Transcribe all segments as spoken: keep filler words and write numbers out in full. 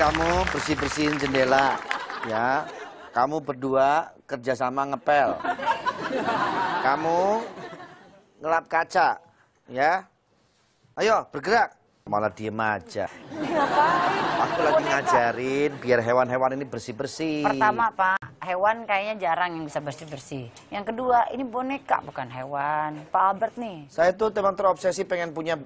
kamu bersih-bersihin jendela, ya. Kamu berdua kerjasama ngepel. Kamu ngelap kaca, ya. Ayo bergerak. Malah diem aja. Ngapain? Aku lagi ngajarin biar hewan-hewan ini bersih-bersih. Pertama, Pak, hewan kayaknya jarang yang bisa bersih-bersih. Yang kedua, ini boneka bukan hewan. Pak Albert nih. Saya tuh teman terobsesi pengen punya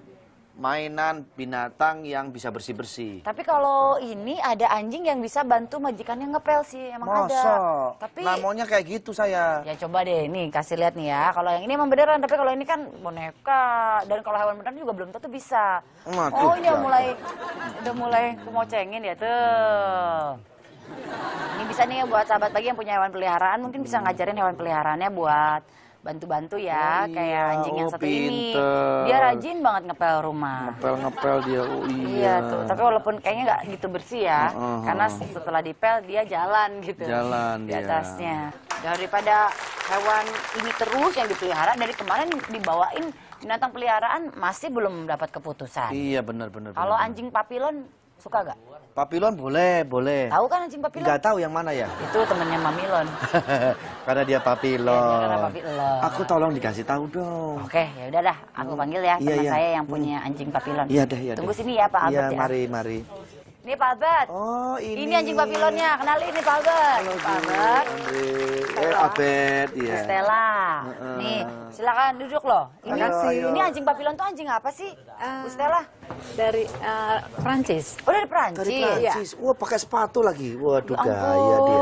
mainan binatang yang bisa bersih-bersih. Tapi kalau ini ada anjing yang bisa bantu majikannya ngepel sih, emang masa? Ada. Tapi namanya kayak gitu saya. Ya coba deh nih kasih lihat nih ya. Kalau yang ini emang beneran, tapi kalau ini kan boneka. Dan kalau hewan beneran juga belum tentu bisa. Matuh, oh ya mulai udah mulai kemocengin ya tuh. Ini bisa nih buat sahabat pagi yang punya hewan peliharaan, mungkin bisa ngajarin hewan peliharaannya buat bantu-bantu ya, oh, kayak anjing oh, yang satu pinter. Ini. Dia rajin banget ngepel rumah. Ngepel-ngepel dia, oh iya. Iya tuh, tapi walaupun kayaknya nggak gitu bersih ya, uh-huh. Karena setelah dipel dia jalan gitu. Jalan di atasnya. Dia. Daripada hewan ini terus yang dipelihara, dari kemarin dibawain binatang peliharaan masih belum dapat keputusan. Iya benar-benar. Kalau anjing papillon suka gak? Papillon boleh, boleh. Tahu kan anjing papillon? Gak tahu yang mana ya? Itu temennya Mamilon. Karena dia papillon. Ya, papillon. Aku tolong dikasih tahu dong. Oke, ya udah dah. Aku panggil ya teman iya, iya. saya yang punya anjing papillon. Iya dah, iya Tunggu dah. Sini ya Pak Albert. Iya, ya. mari, mari. Ini Pak Albert. Oh, ini. Ini anjing papillonnya. Kenalin ini Pak Albert. Halo, Pak Albert. Eh, Albert, iya. Stella. Uh-uh. Nih, silakan duduk loh. Ini ayo, ayo. Ini anjing papillon tuh anjing apa sih? Uh, Stella. Dari uh, Prancis. Oh, dari Prancis. Dari Prancis. Ya. Wah, pakai sepatu lagi. Waduh, gaya dia.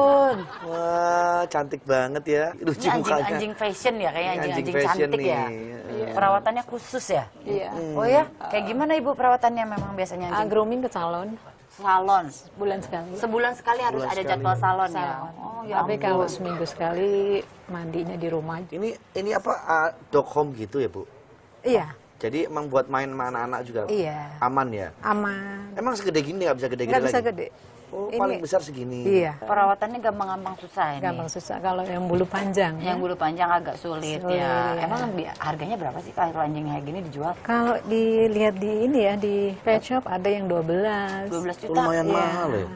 Wah, cantik banget ya. Lucu ini anjing, anjing fashion ya, kayak anjing-anjing cantik nih. Ya. Yeah. Perawatannya khusus ya? Iya. Yeah. Oh ya? Kayak gimana Ibu perawatannya memang biasanya anjing? Uh, grooming ke salon. Salon? Sebulan sekali. Sebulan sekali harus Bulan ada sekali. jadwal salon, salon ya? Oh, ya Tapi ampun. Kalau seminggu sekali mandinya di rumah. Ini ini apa, uh, dog home gitu ya, Bu? Iya. Jadi emang buat main sama anak-anak juga iya. aman ya? Aman. Emang segede gini nggak bisa gede-gede lagi? Nggak bisa gede. Oh, ini, paling besar segini? Iya. Perawatannya gampang-gampang susah ini? Gampang susah. Kalau yang bulu panjang. Yang bulu panjang agak sulit, sulit ya. ya. Emang harganya berapa sih kalau anjing kayak gini dijual? Kalau dilihat di ini ya, di pet shop ada yang dua belas juta. Lumayan ya. mahal ya?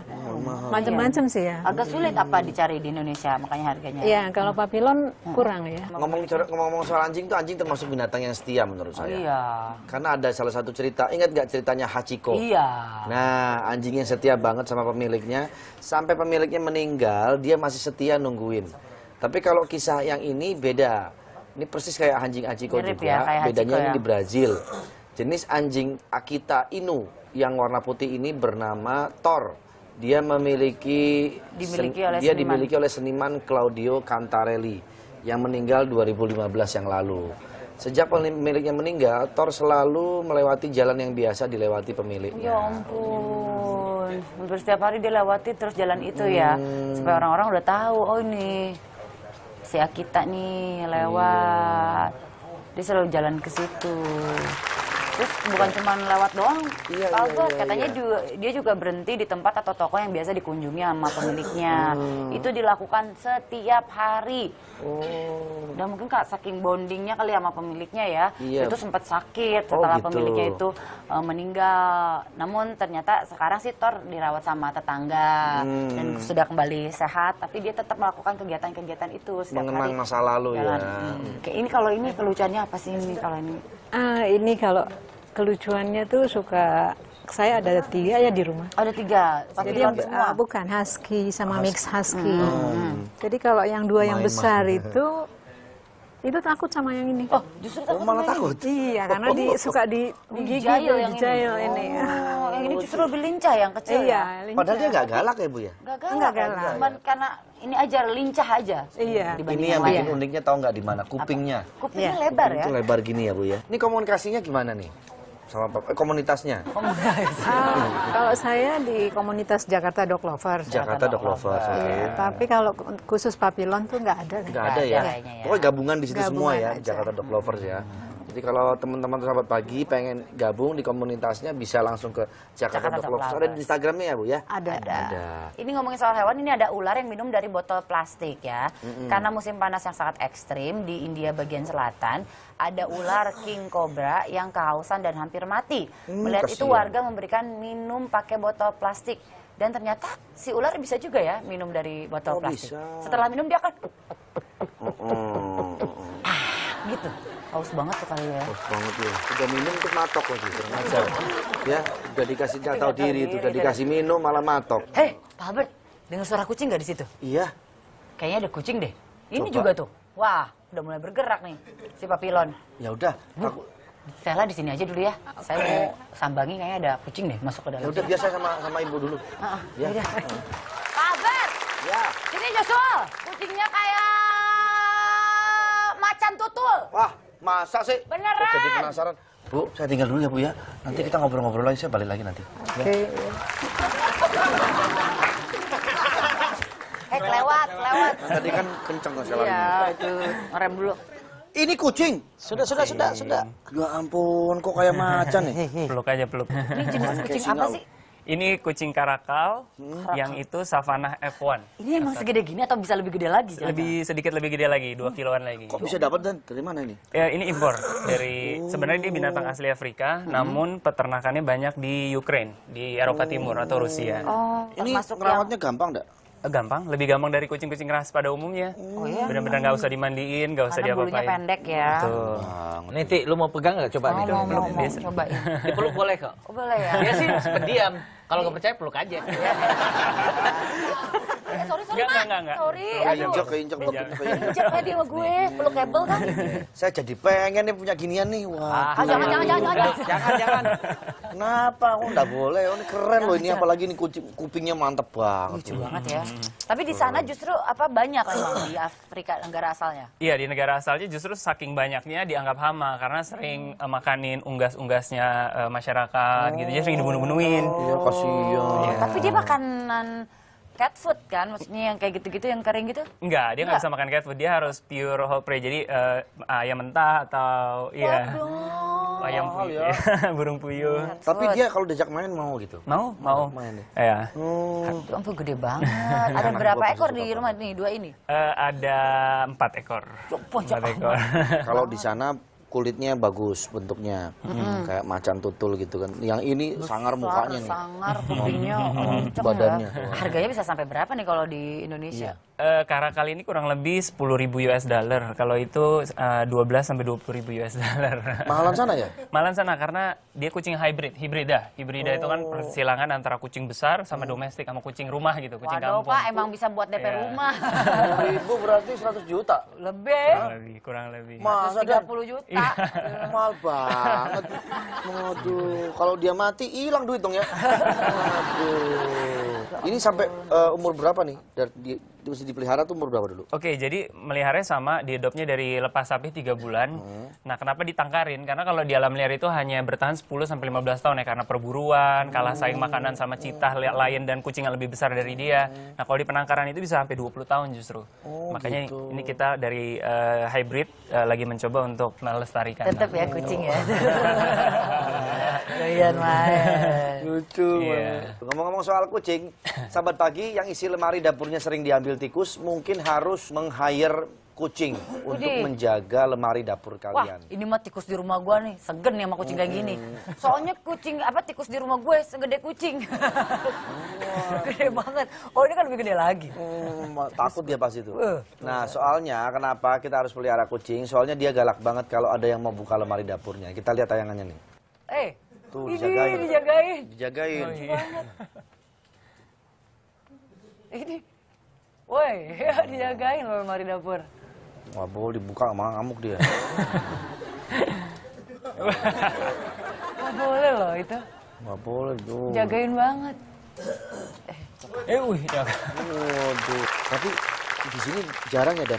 Macam-macam sih ya. Agak sulit apa dicari di Indonesia, makanya harganya. Iya, kalau papillon kurang ya. Ngomong-ngomong soal anjing tuh, anjing termasuk binatang yang setia menurut saya. Iya. Karena ada salah satu cerita, ingat gak ceritanya Hachiko? Iya. Nah, anjingnya setia banget sama pemiliknya, sampai pemiliknya meninggal, dia masih setia nungguin. Tapi kalau kisah yang ini beda. Ini persis kayak anjing Hachiko juga, bedanya ini di Brazil. Jenis anjing Akita Inu yang warna putih ini bernama Thor. Dia memiliki dimiliki sen, oleh dia seniman. dimiliki oleh seniman Claudio Cantarelli yang meninggal dua ribu lima belas yang lalu. Sejak pemiliknya meninggal, Thor selalu melewati jalan yang biasa dilewati pemiliknya. Ya ampun, hampir setiap hari dilewati terus jalan itu ya, hmm. supaya orang-orang udah tahu, oh ini si Akita nih lewat, hmm. dia selalu jalan ke situ. Terus bukan cuma lewat doang, iya, Pak Albert, iya, iya, katanya iya. juga, dia juga berhenti di tempat atau toko yang biasa dikunjungi sama pemiliknya. Hmm. Itu dilakukan setiap hari. Oh. Dan mungkin Kak, saking bondingnya kali sama pemiliknya ya, iya. itu sempat sakit setelah oh, gitu. pemiliknya itu uh, meninggal. Namun ternyata sekarang sih Thor dirawat sama tetangga hmm. dan sudah kembali sehat, tapi dia tetap melakukan kegiatan-kegiatan itu setiap Mengenang hari. masa lalu Jalan. ya. Hmm. Ini kalau ini kelucuannya apa sih ini kalau ini? Ah, ini kalau kelucuannya tuh suka, saya ada tiga ya di rumah. Ada tiga? Jadi yang, uh, bukan, husky sama mix husky. Hmm. Jadi kalau yang dua main, yang besar main. itu, itu takut sama yang ini. Oh, justru takut oh, malah takut? Iya, karena di, suka di, digigit, dijahil yang, dijahil yang ini. ini. Oh, yang ini justru lebih lincah yang kecil iya, ya? Padahal dia gak galak ya, Bu ya? Gak galak, Enggak galak. Kan? Cuman karena ini aja lincah aja. Iya. Ini yang bikin uniknya tahu nggak di mana? Kupingnya. Apa? Kupingnya ya. lebar Kuping ya. Itu lebar gini ya Bu ya. Ini komunikasinya gimana nih? Sama komunitasnya. Komunitas. Ah, kalau saya di komunitas Jakarta Dog Lovers. Jakarta Dog Lovers. Okay. Ya, tapi kalau khusus papillon tuh nggak ada. Nggak ada ya. Pokoknya gabungan di situ gabungan semua ya aja. Jakarta Dog Lovers ya. Jadi kalau teman-teman sahabat pagi pengen gabung di komunitasnya bisa langsung ke Jakarta Dog Lovers. Ada di Instagramnya ya Bu ya? Ada. Ada. ada. Ini ngomongin soal hewan, ini ada ular yang minum dari botol plastik ya. Mm-hmm. Karena musim panas yang sangat ekstrim di India bagian selatan, ada ular King Cobra yang kehausan dan hampir mati. Mm, Melihat kasihan. itu warga memberikan minum pakai botol plastik. Dan ternyata si ular bisa juga ya minum dari botol oh, plastik. Bisa. Setelah minum dia akan ah, gitu. Haus banget tuh kali ya. Haus banget ya. Udah minum tuh matok lagi. Ya, udah dikasih nggak tahu diri, itu udah dikasih minum malah matok. Hei, Pak Albert, dengar suara kucing nggak di situ? Iya. Kayaknya ada kucing deh. Ini coba juga tuh. Wah, udah mulai bergerak nih si Papillon. Ya udah, aku Stella di sini aja dulu ya. Saya mau sambangi, kayaknya ada kucing deh masuk ke dalam. Ya udah biasa sama sama ibu dulu. Heeh. Ya. Pak Albert. Ya. Sini Joshua. Kucingnya kayak macan tutul. Wah, masa sih? Beneran. Jadi penasaran. Bu, saya tinggal dulu ya, Bu ya. Nanti kita ngobrol-ngobrol lagi, saya balik lagi nanti. Oke. Eh, kelewat, kelewat. Tadi kan kenceng kok sekali. Iya, itu ngerem dulu. Ini kucing. Sudah, sudah, sudah, sudah. Ya ampun, kok kayak macan nih. Peluk aja, peluk. Ini jenis kucing apa sih? Ini kucing Karakal, yang itu Savana F satu. Ini emang segede gini atau bisa lebih gede lagi? Lebih sedikit lebih gede lagi, dua kiloan lagi. Kok bisa dapat dan dari mana ini? Ya, ini impor dari sebenarnya dia binatang asli Afrika, namun peternakannya banyak di Ukraina, di Eropa Timur atau Rusia. Ini ngerawatnya gampang enggak? Gampang, lebih gampang dari kucing-kucing ras pada umumnya. Oh iya? Benar-benar nggak usah dimandiin, nggak usah diapa-apain. Bulunya pendek ya. Betul. Nanti lu mau pegang nggak? Coba nih. Mau, mau, mau. Cobain. Dipeluk boleh kok? Boleh ya? Dia sih pendiam. Kalau nggak percaya peluk aja. Sorry, sorry, Mak. Sorry, aduh. Injek, injek. Injek aja sama gue. Peluk kabel kan? Saya jadi pengen nih punya ginian nih. Wah. Jangan, jangan, jangan. Jangan, jangan. Kenapa? Aku nggak boleh. Ini keren loh ini. Apalagi ini kupingnya mantep banget. Lucu banget ya. Tapi di sana justru apa banyak memang di Afrika negara asalnya? Iya, di negara asalnya justru saking banyaknya dianggap hama karena sering uh, makanin unggas-unggasnya uh, masyarakat oh. gitu. Jadi sering dibunuh-bunuhin. Iya, kasihan. Ya. Tapi dia makanan cat food kan? Maksudnya yang kayak gitu-gitu yang kering gitu? Enggak, dia nggak bisa makan cat food. Dia harus pure whole prey. Jadi uh, ayam mentah atau iya. Ayam puyuh, oh, ya. Burung puyuh. Hmm, tapi dia kalau diajak main mau gitu. Mau, mau. mau. Main deh. Iya. Hmm. Ampun gede banget. Ada berapa ekor di rumah ini? Dua ini? Uh, ada empat ekor. Empat ekor. Kalau di sana kulitnya bagus bentuknya, hmm. kayak macan tutul gitu kan. Yang ini besar, sangar mukanya nih. Sangar kupingnya, badannya. Harganya bisa sampai berapa nih kalau di Indonesia? Yeah. Uh, Karakal ini kurang lebih sepuluh ribu U S dollar. Kalau itu uh, dua belas sampai dua puluh ribu U S dollar. Mahalan sana ya? Mahalan sana karena dia kucing hybrid, hibrida. Hibrida oh. itu kan persilangan antara kucing besar sama domestik sama kucing rumah gitu, kucing Waduh, kampung. Pak, emang bisa buat D P yeah. rumah. Ribu berarti seratus juta. Lebih. Kurang lebih, kurang lebih. Masa tiga puluh juta. Mahal banget. Aduh, kalau dia mati hilang duit dong ya. Aduh. Ini sampai uh, umur berapa nih? Dari, di, di, mesti dipelihara tuh umur berapa dulu? Oke, jadi meliharnya sama, diadopnya dari lepas sapi tiga bulan. Hmm. Nah, kenapa ditangkarin? Karena kalau di alam liar itu hanya bertahan sepuluh sampai lima belas tahun ya. Karena perburuan, kalah saing makanan sama citah, lion dan kucing yang lebih besar dari dia. Nah, kalau di penangkaran itu bisa sampai dua puluh tahun justru. Oh, makanya gitu. Ini kita dari uh, hybrid uh, lagi mencoba untuk melestarikan. Tetap ya kucing oh. ya. Doyan main. Lucu yeah. Ngomong-ngomong soal kucing, sahabat pagi yang isi lemari dapurnya sering diambil tikus mungkin harus meng-hire kucing Udih. untuk menjaga lemari dapur kalian. Wah, ini mah tikus di rumah gue nih, segen nih sama kucing hmm. kayak gini. Soalnya kucing apa tikus di rumah gue segede kucing. Wow. Gede banget. Oh, ini kan lebih gede lagi. Hmm, takut dia pasti tuh. Uh. Nah, soalnya kenapa kita harus pelihara kucing? Soalnya dia galak banget kalau ada yang mau buka lemari dapurnya. Kita lihat tayangannya nih. Eh, tuh, ini dijagain, dijagain, dijagain. Oh, iya. Ini, woi, dijagain loh lemari dapur. Wah, boleh dibuka, malah ngamuk dia. Nggak boleh loh itu. Nggak boleh dong. Jagain banget. Eh, wih, jaga. Waduh, tapi di sini jarang ya dan.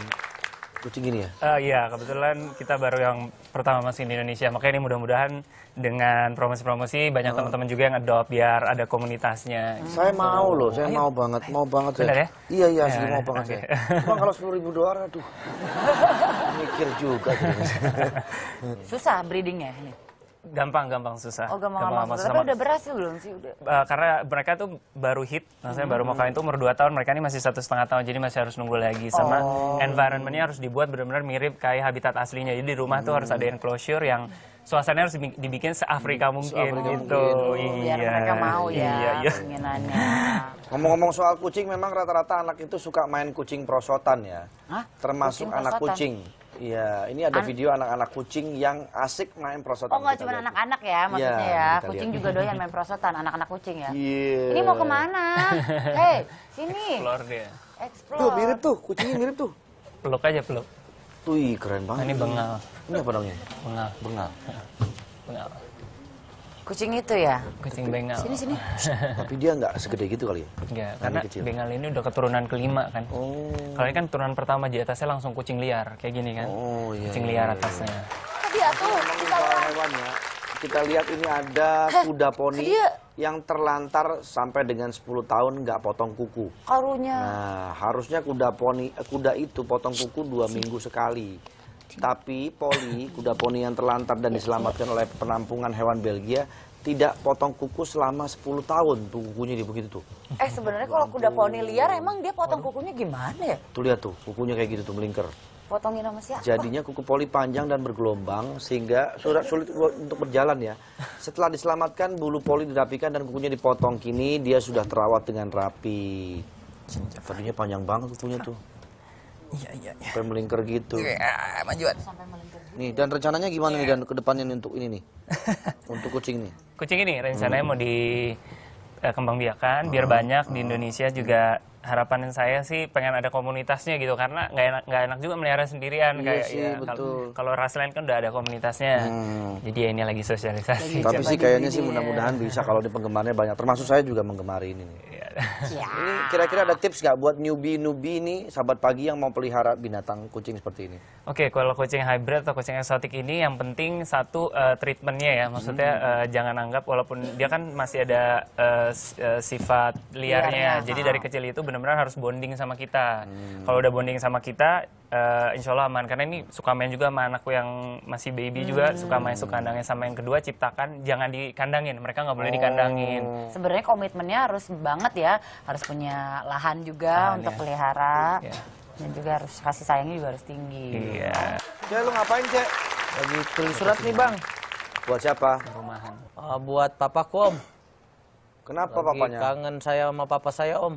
Kucing ini ya? Uh, iya, kebetulan kita baru yang pertama masih di Indonesia. Makanya ini mudah-mudahan dengan promosi-promosi banyak oh. teman-teman juga yang adopt biar ada komunitasnya. Hmm. Saya mau loh, saya Ayo. mau banget, mau banget Benar ya? Iya, iya, ya, saya mau banget okay. ya. Bang, kalau sepuluh ribu dolar, aduh. Mikir juga. Susah breedingnya ini? Gampang-gampang susah. Oh, gampang-gampang susah. Tapi udah berhasil belum sih? Udah. Uh, karena mereka tuh baru hit, maksudnya hmm. baru mau kawin tuh umur dua tahun, mereka ini masih satu setengah tahun, jadi masih harus nunggu lagi. Sama oh. environmentnya harus dibuat benar-benar mirip kayak habitat aslinya. Jadi di rumah hmm. tuh harus ada enclosure yang suasananya harus dibikin se-Afrika mungkin. Se-Afrika gitu. Mungkin. Oh, biar iya. mereka mau ya iya, iya. Penginannya. Ngomong-ngomong soal kucing, memang rata-rata anak itu suka main kucing prosotan ya. Hah? Termasuk kucing anak prosotan. kucing. Iya, ini ada An video anak-anak kucing yang asik main prosotan. Oh, nggak cuma anak-anak ya, maksudnya ya. ya. Kucing lihat. juga doyan main prosotan, anak-anak kucing ya. Yeah. Ini mau kemana? Hei, sini. Explore dia. Explore. Tuh, mirip tuh, kucingnya mirip tuh. Peluk aja, peluk. Tuh, keren banget. Ini bengal. Ini apa namanya? Bengal. Bengal. Bengal. Kucing itu ya? Kucing bengal. Sini, sini. Tapi dia nggak segede gitu kali ya? Enggak, karena kecil. Bengal ini udah keturunan kelima kan. Oh. Kalau ini kan turunan pertama, di atasnya langsung kucing liar. Kayak gini kan? Oh, iya, kucing liar iya, atasnya. Tadi aku, kita lihat. Kita lihat ini ada kuda poni yang terlantar sampai dengan sepuluh tahun nggak potong kuku. Karunya. Nah, harusnya kuda poni kuda itu potong kuku dua minggu sekali. Tapi Poli, kuda poni yang terlantar dan diselamatkan oleh penampungan hewan Belgia, tidak potong kuku selama sepuluh tahun. Tuh kukunya di begitu tuh. Eh sebenarnya kalau kuda poni liar emang dia potong kukunya gimana ya? Tuh lihat tuh, kukunya kayak gitu tuh melingkar. Potongin sama siapa? Jadinya kuku Poli panjang dan bergelombang sehingga sulit, sulit untuk berjalan ya. Setelah diselamatkan, bulu Poli dirapikan dan kukunya dipotong. Kini dia sudah terawat dengan rapi. Tadinya panjang banget kukunya tuh. Iya, iya, iya. Sampai melingkar gitu. Iya, majuan. Sampai melingkar gitu. Nih, dan rencananya gimana yeah. nih dan kedepannya nih untuk ini nih? Untuk kucing nih? Kucing ini rencananya hmm. mau dikembangbiakan, uh, biar uh, banyak uh, di Indonesia uh. juga. Harapan saya sih pengen ada komunitasnya gitu, karena nggak enak, nggak enak juga melihara sendirian. Iya kayak sih, ya, betul. Kalau ras lain kan udah ada komunitasnya, hmm. jadi ya ini lagi sosialisasi. Lagi Tapi sih kayaknya sih mudah-mudahan ya. bisa kalau di penggemarnya banyak, termasuk saya juga menggemari ini. Ya. Ini kira-kira ada tips nggak buat newbie-newbie ini, sahabat pagi yang mau pelihara binatang kucing seperti ini? Oke, okay, kalau kucing hybrid atau kucing eksotik ini yang penting satu uh, treatmentnya ya, maksudnya hmm. uh, jangan anggap walaupun dia kan masih ada uh, uh, sifat liarnya, ya, ya. jadi dari kecil itu benar-benar harus bonding sama kita. Hmm. Kalau udah bonding sama kita, uh, insya Allah aman. Karena ini suka main juga sama anakku yang masih baby hmm. juga, suka masuk kandangnya. Sama yang kedua, ciptakan jangan dikandangin. Mereka nggak boleh oh. dikandangin. Sebenarnya komitmennya harus banget ya. Harus punya lahan juga lahan, untuk ya. pelihara. Ya. Dan juga harus kasih sayangnya juga harus tinggi. Iya. Cek, lu ngapain, Cek? Lagi tulis surat nih, Bang. Buat siapa? Rumahan. Uh, buat papaku, Om. Kenapa Lagi papanya? Kangen saya sama papa saya, Om.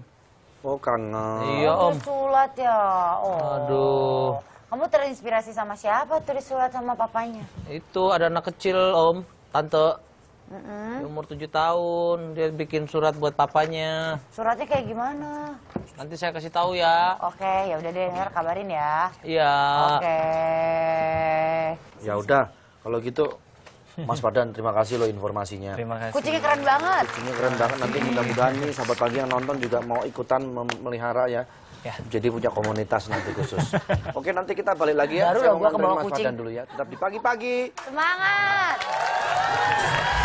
Oh, kangen. Iya, Om. Tulis surat ya. Oh. Aduh. Kamu terinspirasi sama siapa tulis surat sama papanya? Itu ada anak kecil, Om. Tante. Mm-mm. Umur tujuh tahun. Dia bikin surat buat papanya. Suratnya kayak gimana? Nanti saya kasih tahu ya. Oke, okay, ya udah deh, ntar kabarin ya. Iya. Oke. Okay. Ya udah, kalau gitu Mas Padan, terima kasih loh informasinya. Terima kasih. Kucingnya keren banget. Kucingnya keren banget. Nanti mudah-mudahan nih sahabat pagi yang nonton juga mau ikutan memelihara ya. ya. Jadi punya komunitas nanti khusus. Oke, nanti kita balik lagi ya. Baru Saya mau nganterin Mas Padan dulu ya. Tetap di pagi-pagi. Semangat.